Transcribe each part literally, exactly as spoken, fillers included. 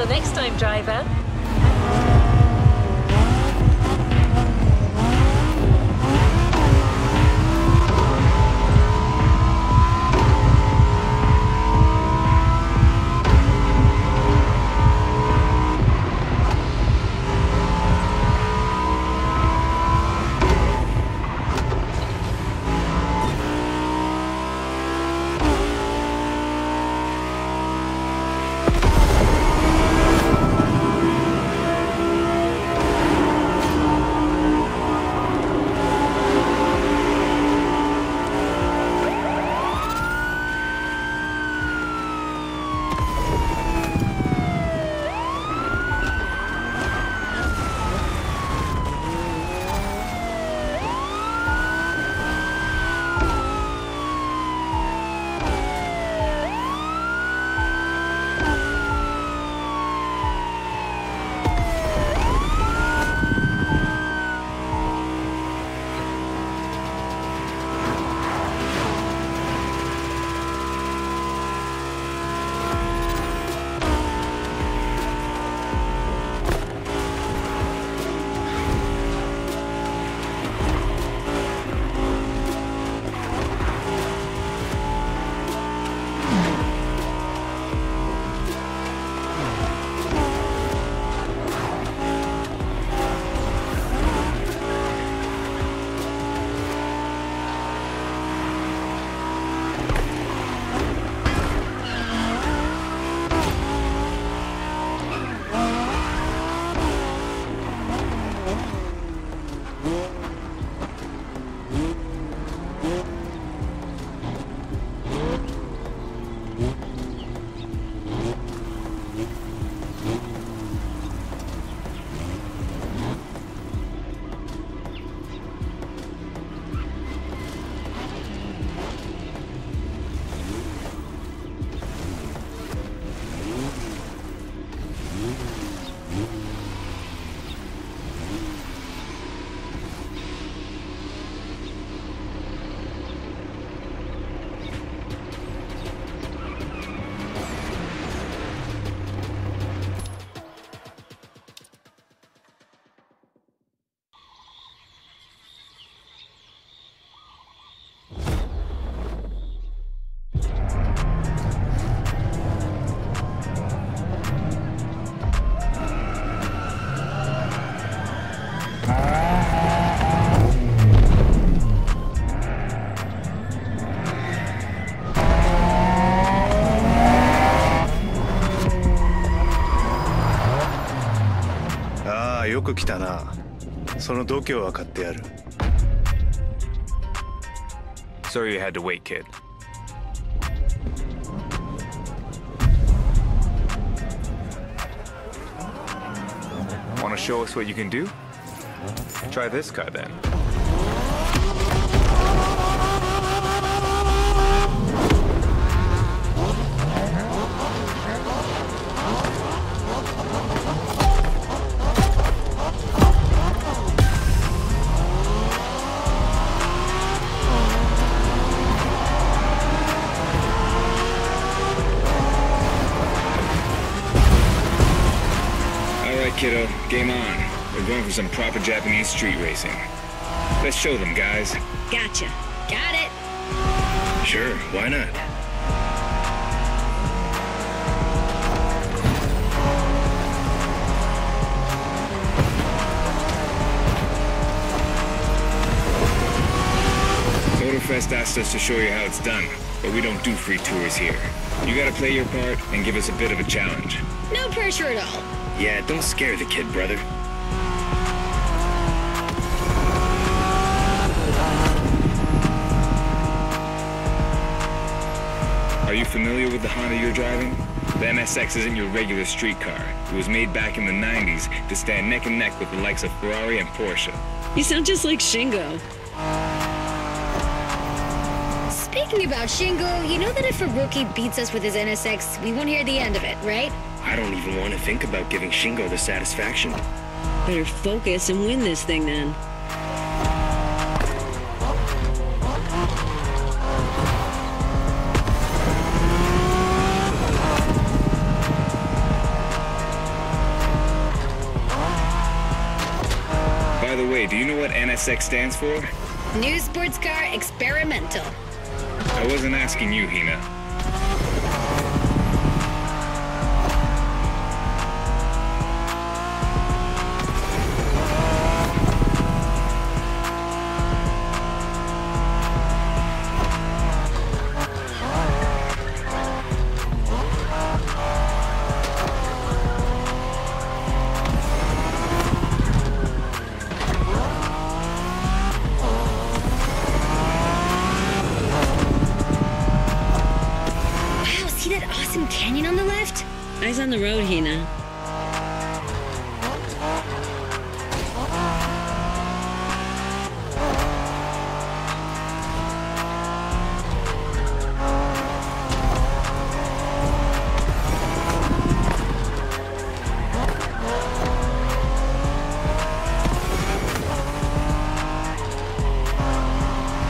Till next time, driver.よく来たな。その度胸は買ってやる。 Sorry you had to wait, kid. Want to show us what you can do? Try this car then. Kiddo, game on. We're going for some proper Japanese street racing. Let's show them, guys. Gotcha. Got it. Sure, why not? Motorfest asked us to show you how it's done, but we don't do free tours here. You gotta play your part and give us a bit of a challenge. No pressure at all. Yeah, don't scare the kid, brother. Are you familiar with the Honda you're driving? The N S X isn't your regular street car. It was made back in the nineties to stand neck and neck with the likes of Ferrari and Porsche. You sound just like Shingo. Speaking about Shingo, you know that if a rookie beats us with his N S X, we won't hear the end of it, right? I don't even want to think about giving Shingo the satisfaction. Better focus and win this thing then. N S X stands for? New Sports Car Experimental. I wasn't asking you, Hina. On the road, Hina.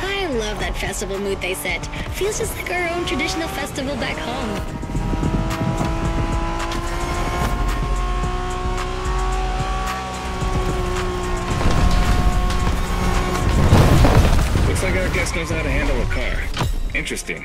I love that festival mood they set. Feels just like our own traditional festival back home. Guest knows how to handle a car. Interesting.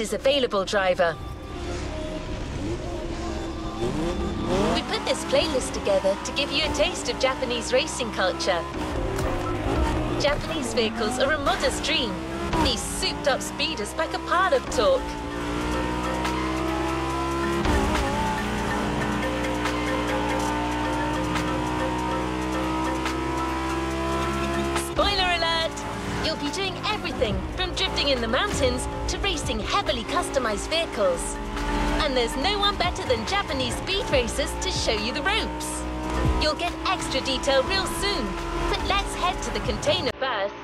Is available, driver. We put this playlist together to give you a taste of Japanese racing culture. Japanese vehicles are a modest dream. These souped-up speeders pack a pile of torque. Spoiler alert! You'll be doing everything from drifting in the mountains to racing heavily customized vehicles. And there's no one better than Japanese speed racers to show you the ropes. You'll get extra detail real soon, but let's head to the container first.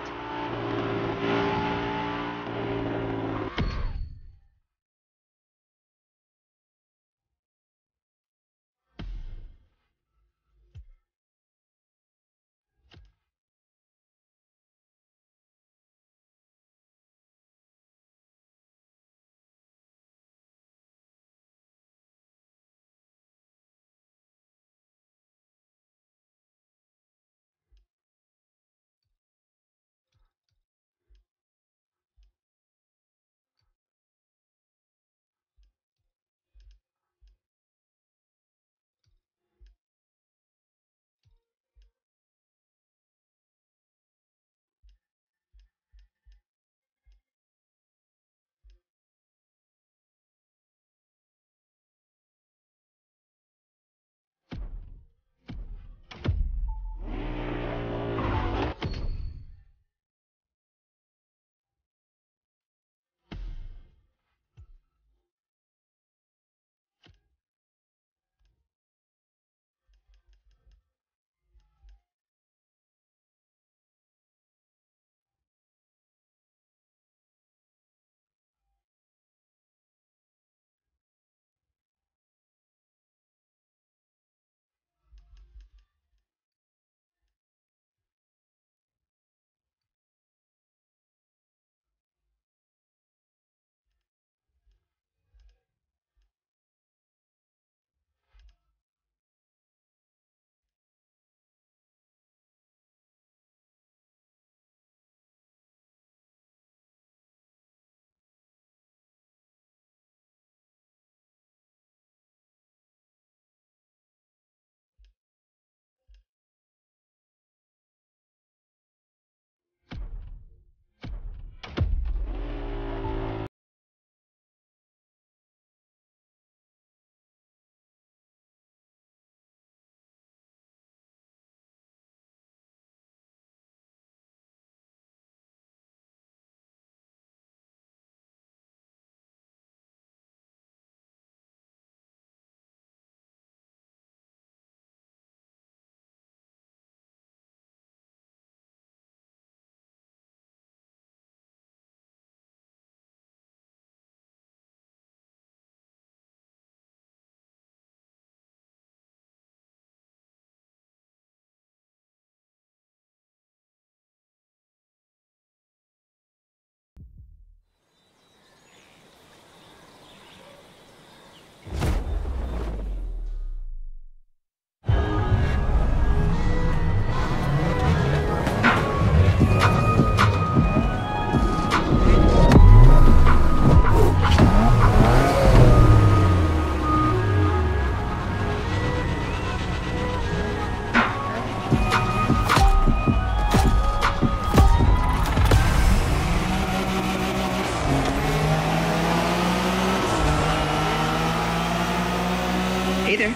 Hey there.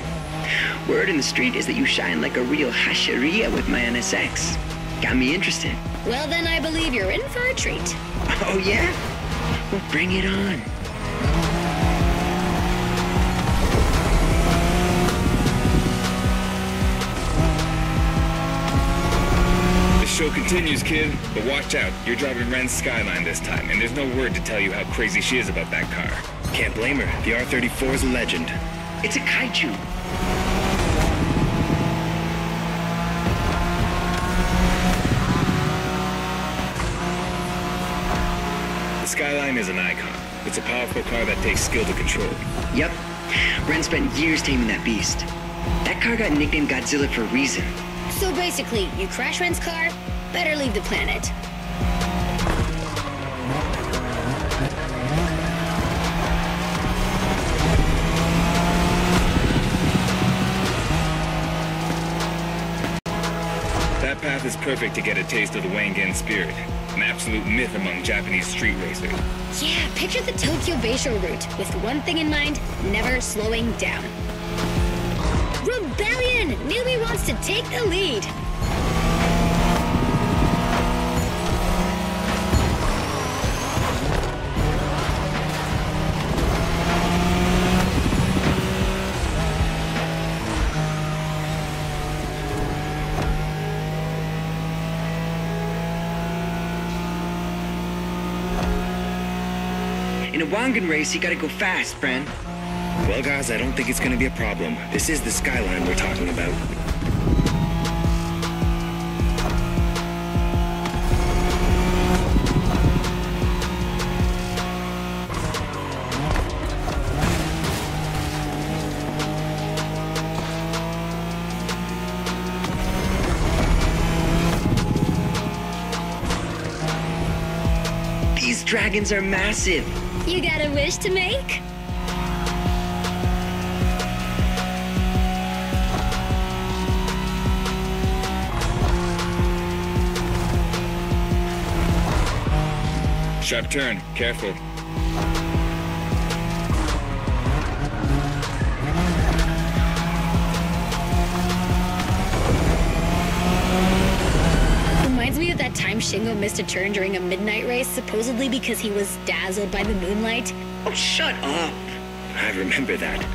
Word in the street is that you shine like a real hashiriya with my N S X. Got me interested. Well, then I believe you're in for a treat. Oh, yeah? Well, bring it on. The show continues, kid. But watch out. You're driving Ren's Skyline this time, and there's no word to tell you how crazy she is about that car. Can't blame her. The R thirty-four is a legend. It's a kaiju. The Skyline is an icon. It's a powerful car that takes skill to control. Yep. Ren spent years taming that beast. That car got nicknamed Godzilla for a reason. So basically, you crash Ren's car, better leave the planet. That path is perfect to get a taste of the Wangan spirit, an absolute myth among Japanese street racers. Yeah, picture the Tokyo Bayshore route with one thing in mind, never slowing down. Rebellion! Newbie wants to take the lead! In a Wangan race, you gotta go fast, friend. Well, guys, I don't think it's gonna be a problem. This is the Skyline we're talking about. These dragons are massive. You got a wish to make? Sharp turn, careful. Time Shingo missed a turn during a midnight race, supposedly because he was dazzled by the moonlight. Oh, shut up! I remember that.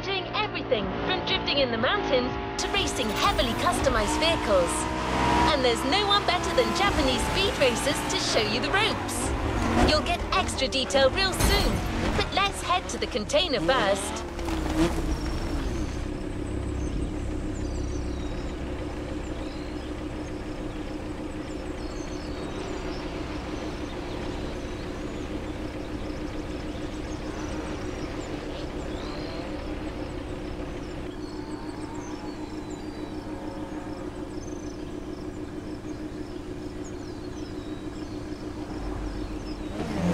be doing everything from drifting in the mountains to racing heavily customized vehicles. And there's no one better than Japanese speed racers to show you the ropes. You'll get extra detail real soon, but let's head to the container first.